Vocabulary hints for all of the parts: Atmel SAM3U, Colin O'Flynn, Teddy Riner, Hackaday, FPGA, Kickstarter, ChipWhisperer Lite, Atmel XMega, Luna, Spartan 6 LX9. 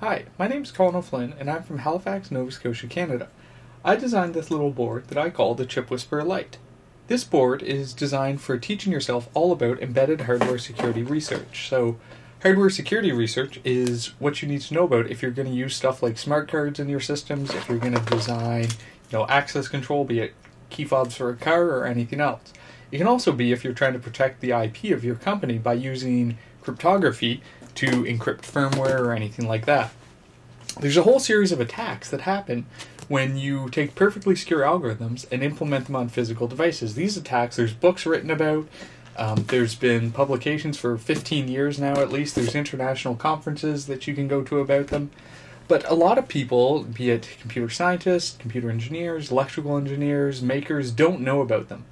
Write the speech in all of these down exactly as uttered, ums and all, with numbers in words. Hi, my name is Colin O'Flynn and I'm from Halifax, Nova Scotia, Canada. I designed this little board that I call the ChipWhisperer Lite. This board is designed for teaching yourself all about embedded hardware security research. So, hardware security research is what you need to know about if you're going to use stuff like smart cards in your systems, if you're going to design, you know, access control, be it key fobs for a car or anything else. It can also be if you're trying to protect the I P of your company by using cryptography to encrypt firmware or anything like that. There's a whole series of attacks that happen when you take perfectly secure algorithms and implement them on physical devices. These attacks, there's books written about, um, there's been publications for fifteen years now at least, there's international conferences that you can go to about them. But a lot of people, be it computer scientists, computer engineers, electrical engineers, makers, don't know about them.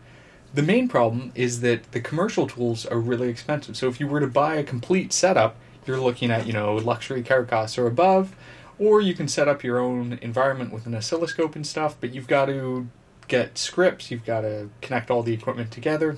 The main problem is that the commercial tools are really expensive. So if you were to buy a complete setup, you're looking at, you know, luxury car costs or above, or you can set up your own environment with an oscilloscope and stuff, but you've got to get scripts, you've got to connect all the equipment together.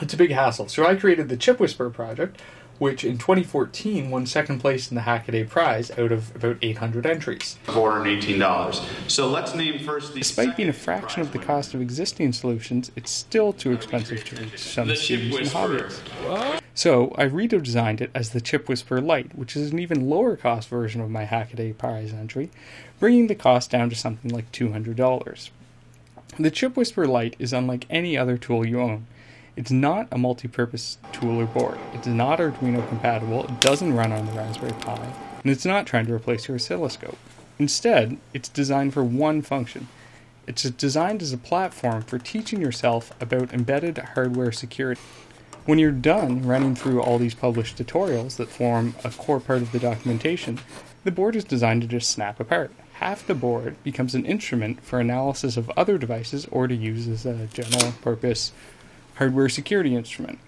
It's a big hassle. So I created the ChipWhisperer project, which in twenty fourteen won second place in the Hackaday prize out of about eight hundred entries. four hundred eighteen dollars. So let's name first the. Despite being a fraction of the cost of existing solutions, it's still too expensive to some students and hobbyists. So I redesigned it as the ChipWhisperer Lite, which is an even lower cost version of my Hackaday prize entry, bringing the cost down to something like two hundred dollars. The ChipWhisperer Lite is unlike any other tool you own. It's not a multi-purpose tool or board, it's not Arduino compatible, it doesn't run on the Raspberry Pi, and it's not trying to replace your oscilloscope. Instead, it's designed for one function. It's designed as a platform for teaching yourself about embedded hardware security. When you're done running through all these published tutorials that form a core part of the documentation, the board is designed to just snap apart. Half the board becomes an instrument for analysis of other devices or to use as a general purpose hardware security instrument.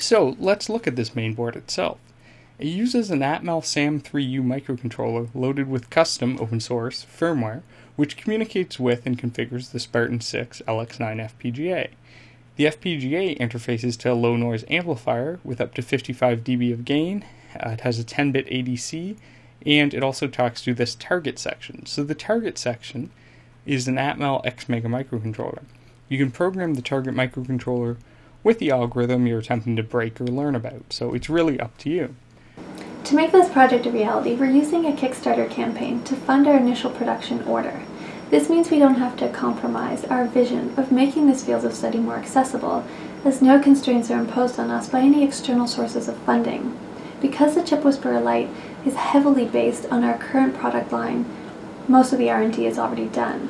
So let's look at this main board itself. It uses an Atmel S A M three U microcontroller loaded with custom open source firmware, which communicates with and configures the Spartan six L X nine F P G A. The F P G A interfaces to a low noise amplifier with up to fifty-five decibels of gain, uh, it has a ten bit A D C, and it also talks to this target section. So the target section is an Atmel XMega microcontroller. You can program the target microcontroller with the algorithm you're attempting to break or learn about, so it's really up to you. To make this project a reality, we're using a Kickstarter campaign to fund our initial production order. This means we don't have to compromise our vision of making this field of study more accessible, as no constraints are imposed on us by any external sources of funding. Because the ChipWhisperer Lite is heavily based on our current product line, most of the R and D is already done.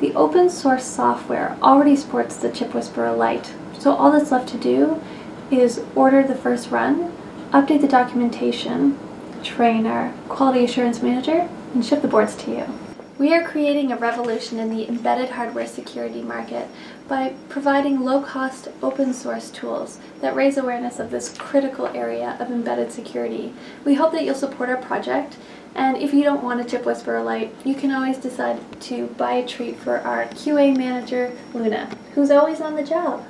The open source software already supports the ChipWhisperer Lite, so all that's left to do is order the first run, update the documentation, train our quality assurance manager, and ship the boards to you. We are creating a revolution in the embedded hardware security market by providing low-cost open source tools that raise awareness of this critical area of embedded security. We hope that you'll support our project, and if you don't want a ChipWhisperer Lite, you can always decide to buy a treat for our Q A manager, Luna, who's always on the job.